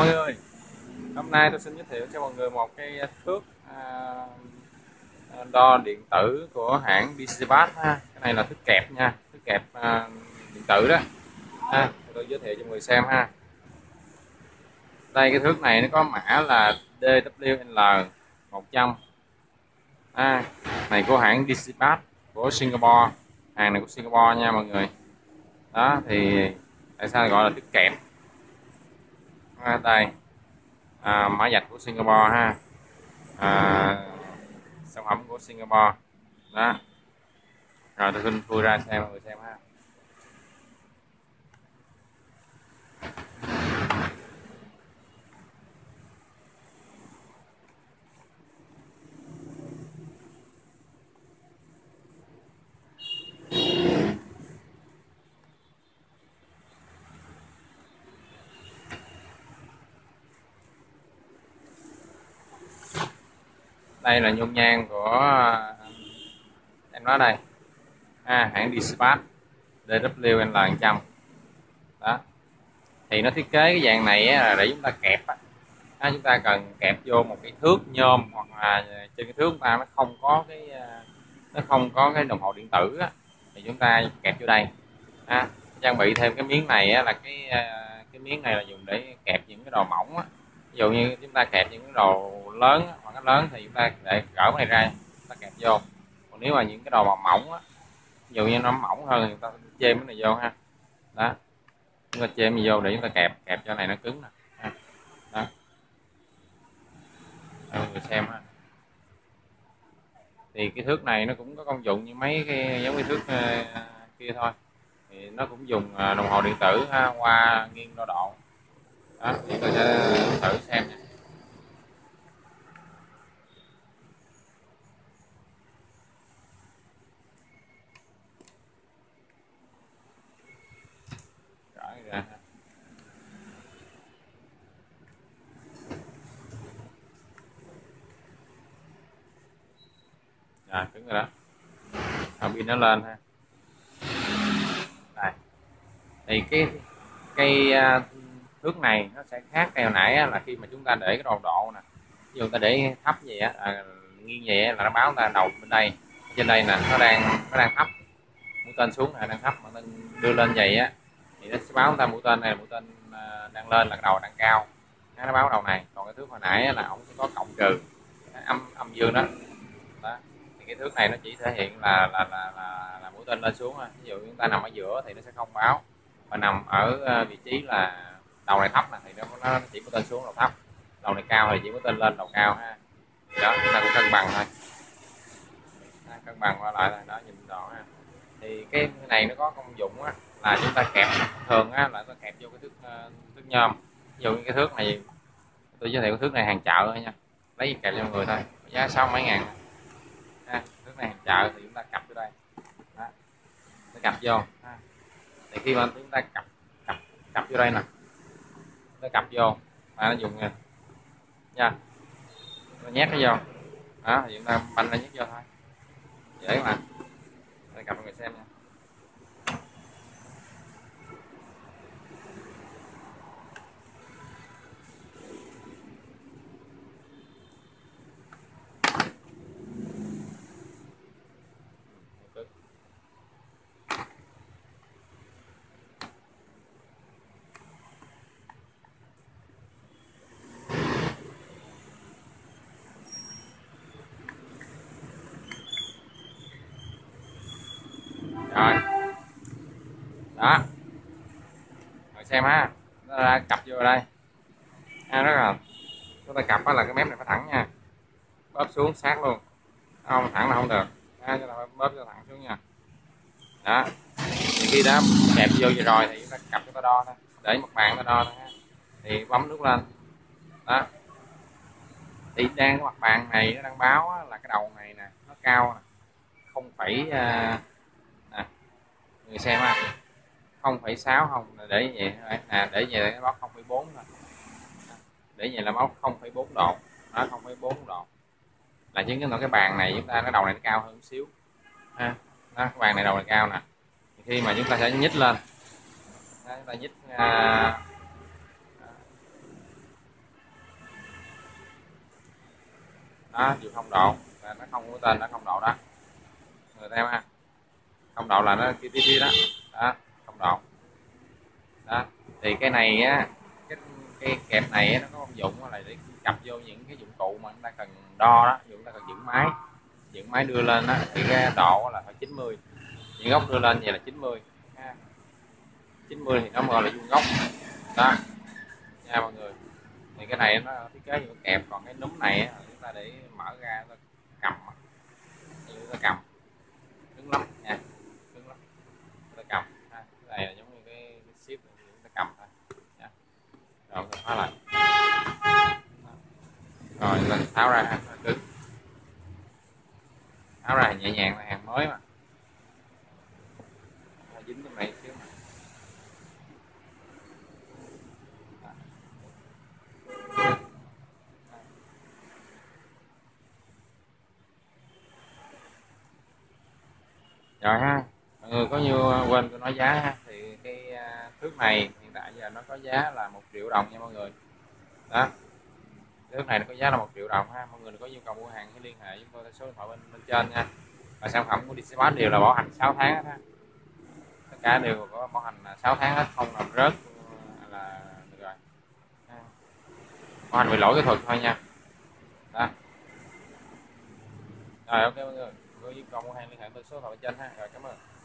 Mọi người, hôm nay tôi xin giới thiệu cho mọi người một cái thước đo điện tử của hãng DIGIPAS ha. Cái này là thước kẹp nha, thước kẹp điện tử đó ha. Tôi giới thiệu cho mọi người xem ha. Đây, cái thước này nó có mã là DWNL100 ha. Này của hãng DIGIPAS của Singapore, hàng này của Singapore nha mọi người. Đó thì tại sao gọi là thước kẹp? Đây mã vạch của Singapore ha, sản phẩm của Singapore đó. Rồi tôi xin khui ra xem mọi người xem ha. Đây là nhôm nhan của em nói đây hãng DIGIPAS DWNL100 đó. Thì nó thiết kế cái dạng này là để chúng ta kẹp á, chúng ta cần kẹp vô một cái thước nhôm, hoặc là trên cái thước ta nó không có cái đồng hồ điện tử á, thì chúng ta kẹp vô đây trang bị thêm cái miếng này á, là cái miếng này là dùng để kẹp những cái đồ mỏng á. Ví dụ như chúng ta kẹp những cái đồ lớn hoặc cái lớn thì chúng ta để gỡ cái này ra, chúng ta kẹp vô. Còn nếu mà những cái đồ mà mỏng á, ví dụ như nó mỏng hơn thì chúng ta chêm cái này vô ha. Đó, chúng ta chêm vô để chúng ta kẹp cho này nó cứng nè. Đó, mọi người xem ha. Thì cái thước này nó cũng có công dụng như mấy cái giống cái thước kia thôi, thì nó cũng dùng đồng hồ điện tử ha, qua nghiêng đo độ. Đó, thì tôi sẽ thử xem nha. Ra. À, cứng rồi đó. Pin nó lên ha. Đây. Thì cái thước này nó sẽ khác cái hồi nãy á, là khi mà chúng ta để cái đồ độ nè, ví dụ ta để thấp vậy á, nghiêng vậy á, là nó báo ta đầu bên đây, trên đây nè, nó đang thấp, mũi tên xuống là đang thấp, mà ta đưa lên vậy á thì nó sẽ báo ta mũi tên này, mũi tên đang lên là cái đầu đang cao, nó báo đầu này. Còn cái thước hồi nãy là ổng sẽ có cộng trừ âm dương đó. Đó, thì cái thước này nó chỉ thể hiện là mũi tên lên xuống thôi. Ví dụ chúng ta nằm ở giữa thì nó sẽ không báo, mà nằm ở vị trí là đầu này thấp này thì nó chỉ có tên xuống đầu thấp, đầu này cao thì chỉ có tên lên đầu cao ha. Đó, chúng ta cũng cân bằng thôi, cân bằng qua lại đó, nhìn rõ ha. Thì cái này nó có công dụng á, là chúng ta kẹp thường á, là nó kẹp vô cái thước nhôm. Ví dụ như cái thước này tôi giới thiệu, cái thước này hàng chợ thôi nha, lấy kẹp cho người thôi, giá 60 mấy ngàn ha. Thước này hàng chợ thì chúng ta cặp vô đây đó, nó cặp vô ha. Thì khi mà chúng ta cặp vô đây nè, nó cặp vô mà nó dùng nha, nó nhét nó vô đó, thì chúng ta banh nó nhét vô thôi, dễ mà. Để cặp mọi người xem nha. Rồi đó, rồi xem ha, nó ra cặp vô đây ha. Rất là chúng ta cặp là cái mép này phải thẳng nha, bóp xuống sát luôn, không thẳng là không được ha, chúng ta phải bóp cho thẳng xuống nha. Đó, thì khi đã kẹp vô vậy rồi thì chúng ta cặp, chúng ta đo thôi, để mặt bàn ta đo thôi ha. Thì bấm nút lên đó, thì đang cái mặt bàn này nó đang báo là cái đầu này nè, nó cao nè, 0,60 để vậy à, để về nó báo 0,4 thôi, để vậy là báo 0,4 độ nó 0,4 độ là chứng cái bàn này chúng ta, cái đầu này nó cao hơn một xíu ha. Đó, cái bàn này đầu này cao nè, khi mà chúng ta sẽ nhích lên, chúng ta nhích tên nó không đậu đó, người ta ha, không đậu là nó kia tí đó, đó không đậu đó. Thì cái này á, cái kẹp này á, nó có công dụng là để cặp vô những cái dụng cụ mà chúng ta cần đo đó, ví dụ chúng ta cần dựng máy đưa lên á, thì cái độ là phải 90, những góc đưa lên vậy là 90 ha. 90 thì nó gọi là vuông góc đó nha mọi người. Thì cái này nó thiết kế như kẹp, còn cái núm này á, chúng ta để mở ra ta cầm, ta cầm cứng lắm nha, cứng lắm, ta cầm ha. Cái này là giống như cái ship này, chúng ta cầm thôi nha. Rồi ta khóa lại, rồi mình tháo ra ha, cứng, tháo ra nhẹ nhàng, là hàng mới mà nó dính trong này xíu mà. Rồi ha, mọi người có như quên tôi nói giá ha, thì cái thước này hiện tại giờ nó có giá là 1 triệu đồng nha mọi người. Đó, thước này nó có giá là 1 triệu đồng ha. Mọi người có nhu cầu mua hàng thì liên hệ với tôi theo số điện thoại bên trên nha. Và sản phẩm của DIGIPAS đều là bảo hành 6 tháng hết ha, tất cả đều có bảo hành 6 tháng hết, không làm rớt là được rồi. Bảo hành bị lỗi kỹ thuật thôi nha. Đó, rồi ok mọi người, có nhu cầu mua hàng liên hệ với số điện thoại bên trên ha. Rồi, cảm ơn.